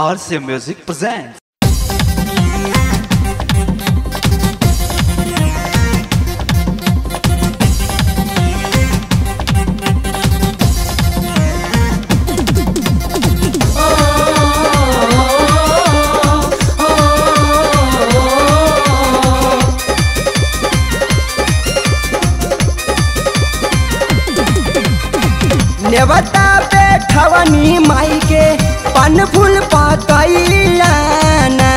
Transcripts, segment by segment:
आरसे music present. नेवता पेठवनी माई के पन फूल पकइलाना,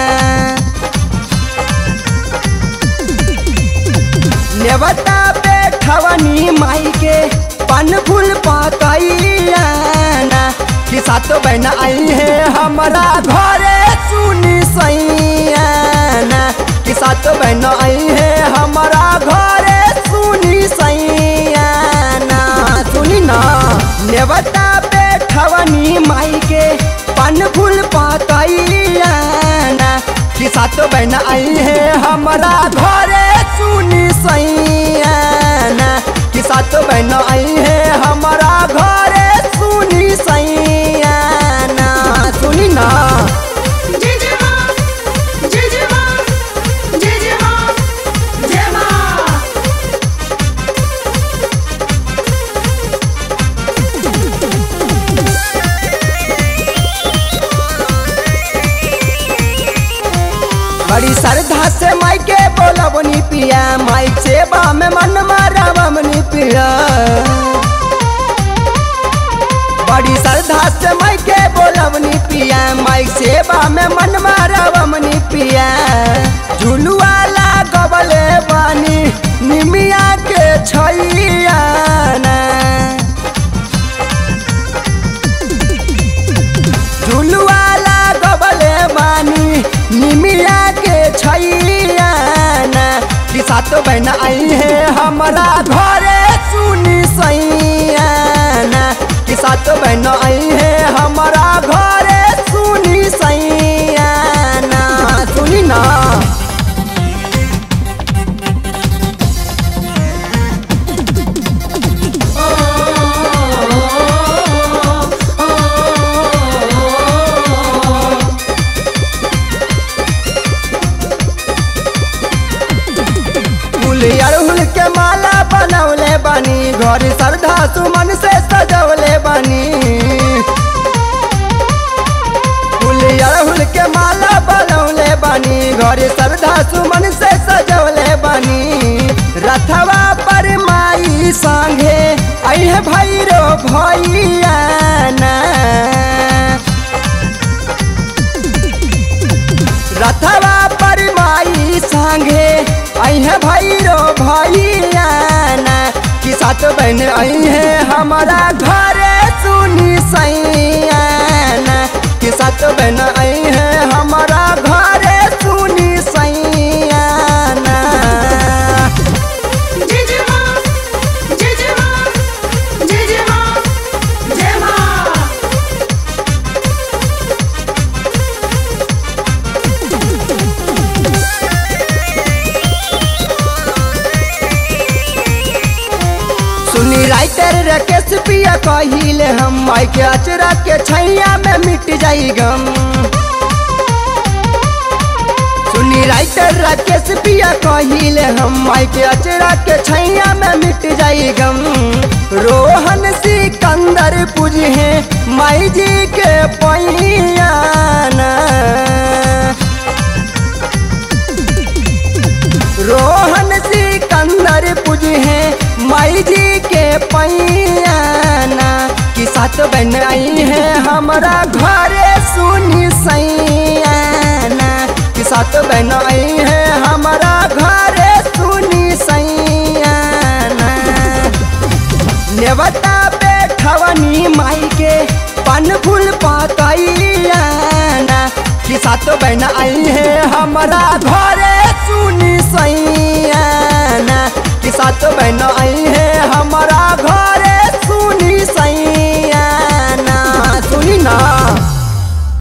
नेवता पेठवनी माई के पन फूल पकइलाना कि सातो बहना आई है हमारा घरे सुनी सैयाना, कि सातो बहना आई है हमारा घरे सुनी सैयाना। सुनी ना नेवता पेठवनी माई के पन फूल पकइलाना कि सातो बहना आई है हमारा घरे सुनी सैयाना, कि सातो बहना आई है हमारा घरे सुनी सैयाना। सुनी ना बड़ी श्रद्धा से माई के बोलबनी पिया, माई सेवा में मन मारबनी पिया, बड़ी श्रद्धा से माई के बोलबनी पिया, माई सेवा में मन मारबनी पिया। झुलुआ लागबले बानी निमिया के छैयाना, झुलुआ लागबले बानी निमिया छैयाना कि सातो बहना आई है हमारा घरे सुनी सैयाना, कि सातो बहना आई है हमारा घरे सुनी सैयाना। सुनी ना अड़हुल के माला बनौले बानी, घर श्रद्धा सुमन से सजौले बानी, अड़हुल के माला बनौले बानी, घर श्रद्धा सुमन से सजौले बानी। रथवा पर माई सांगे अह भैरो भैयाना, रथवा पर माई सांगे अह भैरो भैयाना कि सातो बहन आई है हमारा घरे सुनी सैयाना, कि सातो बहन आई है हमारा घरे सुनी सैयाना। राइटर रकेश पिया कहिले हम माई के अचरा के छैया में मिट जाई गम, सुनी राइटर रकेश पिया कहिले हम माई के अचरा के छैया में मिट जाई गम। रोहन सिकंदर पूजे माई जी के पैयाना, रोहन सिकंदर पूजे माई जी के पैयाना कि सातो बहन आई है हमारा घरे सुनी सैयाना, कि सातो बहन आई है हमारा घरे सुनी सैयाना। नेवता पेठवनी माई के पन फूल पकइलाना कि सातो बहन आई है